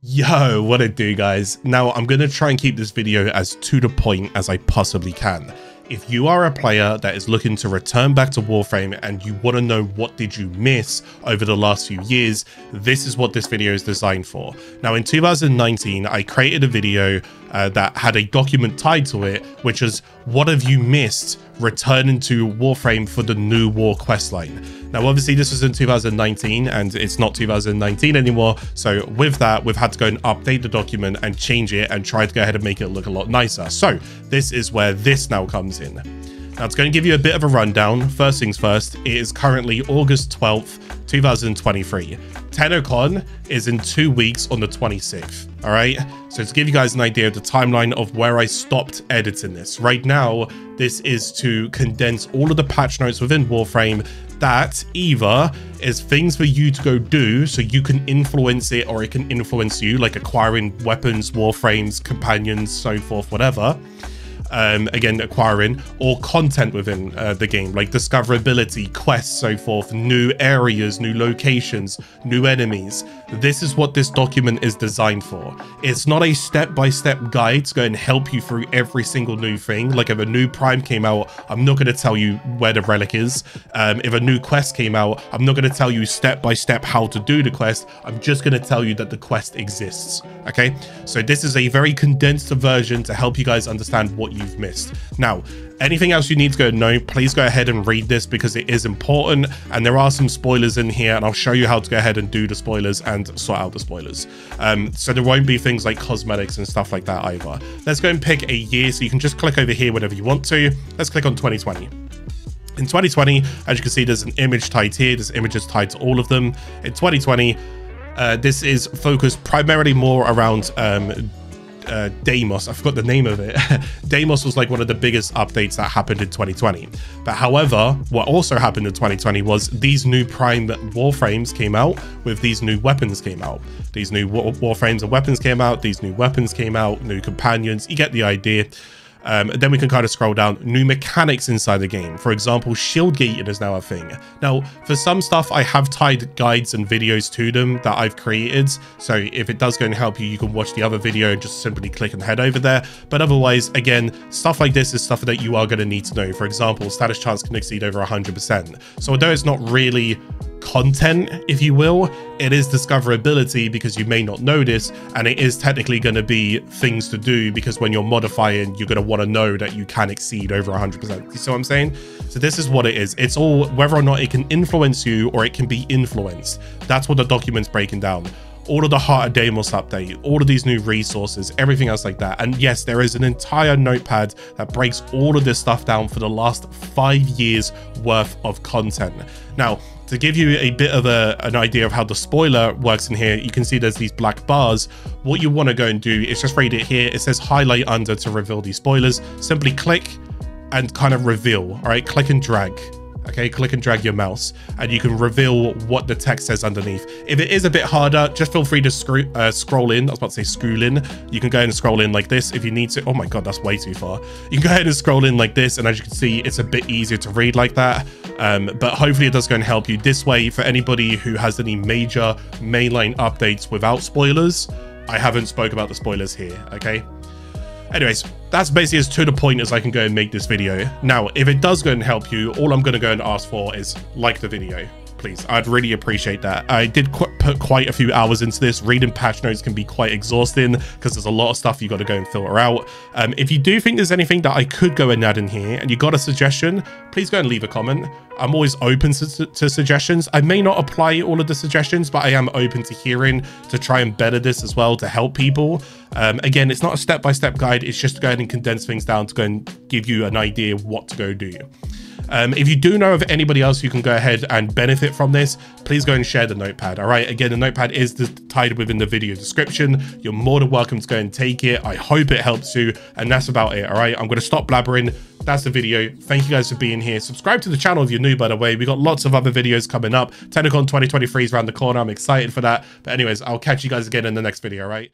Yo, what it do, guys? Now I'm gonna try and keep this video as to the point as I possibly can. If you are a player that is looking to return back to Warframe and you want to know what did you miss over the last few years, this is what this video is designed for. Now in 2019 I created a video that had a document tied to it, which is what have you missed returning to Warframe for the new war questline. Now obviously this was in 2019 and it's not 2019 anymore, so with that we've had to go and update the document and change it and try to go ahead and make it look a lot nicer. So this is where this now comes in. Now it's going to give you a bit of a rundown. First things first, it is currently August 12th, 2023. TennoCon is in 2 weeks on the 26th. All right. So to give you guys an idea of the timeline of where I stopped editing this right now, this is to condense all of the patch notes within Warframe that either is things for you to go do so you can influence it or it can influence you, like acquiring weapons, Warframes, companions, so forth, whatever. Again, acquiring or content within the game, like discoverability, quests, so forth, new areas, new locations, new enemies. This is what this document is designed for. It's not a step-by-step guide to go and help you through every single new thing. Like if a new Prime came out, I'm not going to tell you where the relic is. If a new quest came out, I'm not going to tell you step-by-step how to do the quest. I'm just going to tell you that the quest exists. Okay, so this is a very condensed version to help you guys understand what you've missed. Now, anything else you need to go know, please go ahead and read this because it is important and there are some spoilers in here and I'll show you how to go ahead and do the spoilers and sort out the spoilers. So there won't be things like cosmetics and stuff like that either. Let's go and pick a year, so you can just click over here whenever you want to. Let's click on 2020. In 2020, as you can see, there's an image tied here. This image is tied to all of them. In 2020, this is focused primarily more around Deimos. I forgot the name of it. Deimos was like one of the biggest updates that happened in 2020. But however, what also happened in 2020 was these new Prime Warframes came out with these new weapons came out. These new Warframes and weapons came out. These new weapons came out. New companions. You get the idea. Then we can kind of scroll down. New mechanics inside the game. For example, shield gating is now a thing. Now, for some stuff, I have tied guides and videos to them that I've created. So if it does go and help you, you can watch the other video and just simply click and head over there. But otherwise, again, stuff like this is stuff that you are going to need to know. For example, status chance can exceed over 100%. So although it's not really content, if you will, it is discoverability because you may not know this, and it is technically going to be things to do because when you're modifying, you're going to want to know that you can exceed over 100%. You see what I'm saying? So this is what it is. It's all whether or not it can influence you or it can be influenced. That's what the document's breaking down. All of the Heart of Deimos update, all of these new resources, everything else like that. And yes, there is an entire notepad that breaks all of this stuff down for the last 5 years worth of content. Now, to give you a bit of an idea of how the spoiler works in here, you can see there's these black bars. What you want to go and do is just read it here. It says highlight under to reveal these spoilers. Simply click and kind of reveal. All right, click and drag. Okay, click and drag your mouse and you can reveal what the text says underneath. If it is a bit harder, just feel free to scroll in. I was about to say scroll in. You can go ahead and scroll in like this if you need to. Oh my God, that's way too far. You can go ahead and scroll in like this. And as you can see, it's a bit easier to read like that. But hopefully it does go and help you this way. For anybody who has any major mainline updates without spoilers, I haven't spoke about the spoilers here, okay? Anyways, that's basically as to the point as I can go and make this video. Now, if it does go and help you, all I'm going to go and ask for is like the video, please. I'd really appreciate that. I did put quite a few hours into this. Reading patch notes can be quite exhausting because there's a lot of stuff you got to go and filter out. If you do think there's anything that I could go and add in here and you got a suggestion, please go and leave a comment. I'm always open to suggestions. I may not apply all of the suggestions, but I am open to hearing to try and better this as well to help people. Again, it's not a step-by-step guide. It's just to go ahead and condense things down to go and give you an idea of what to go do. If you do know of anybody else who can go ahead and benefit from this, please go and share the notepad. All right. Again, the notepad is tied within the video description. You're more than welcome to go and take it. I hope it helps you. And that's about it. All right. I'm going to stop blabbering. That's the video. Thank you guys for being here. Subscribe to the channel if you're new, by the way. We've got lots of other videos coming up. TennoCon 2023 is around the corner. I'm excited for that. But anyways, I'll catch you guys again in the next video. All right.